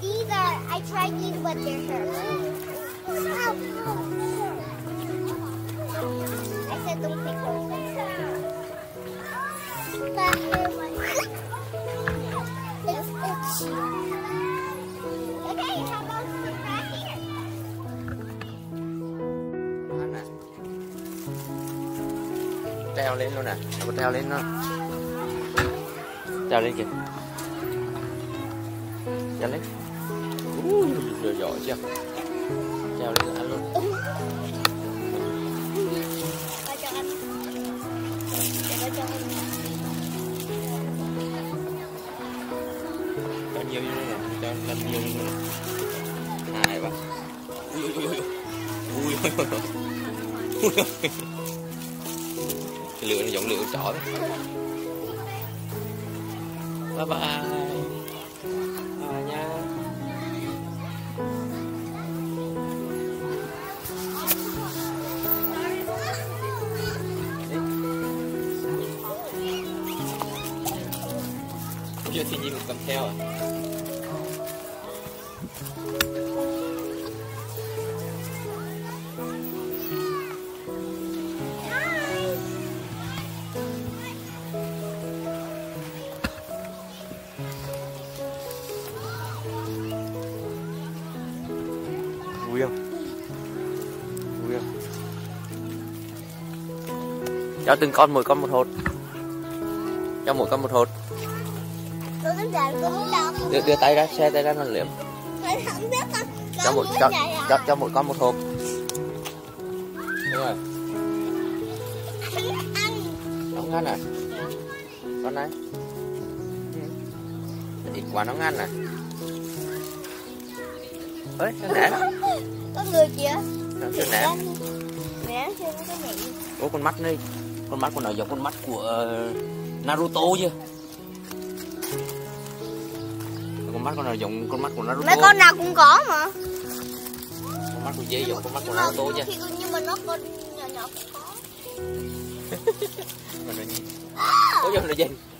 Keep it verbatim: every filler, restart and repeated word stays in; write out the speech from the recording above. These are, I tried these but they're hurt. I said don't pick those. Okay, how about this right here? Treo lên luôn nè, treo lên nó. Treo lên kìa. Treo lên. Ui, rồi giỏi chưa? Treo lên ăn luôn. Nhiều như này, cho làm nhiều như này. Hai ba. Ui ui ui. Ui ui. Cái lửa này giống lửa chó đấy. Bye bye. Chưa thì nhìn mình cầm theo à? Vui không? Vui không? Cho từng con mỗi con một hột. Cho mỗi con một hột. Đưa, đưa tay ra, xe tay ra nó liếm. Cho một, cho, cho, cho một con một hộp. Đúng rồi. Nó ngăn à? Con này ít quá nó ngăn à? Ơi, nó nẻ đó. Có người kìa. Nó chưa nẻ. Nẻ chưa có cái miệng. Ủa con mắt đi. Con mắt của nó giống con mắt của uh, Naruto chứ. Con mắt con nào dùng con mắt của Naruto. Mấy con nào cũng có mà. Con mắt của dê dùng con mắt của Naruto chứ. Nhưng mà nó con nhỏ nhỏ cũng có. Con này. Ôi giời nó dính.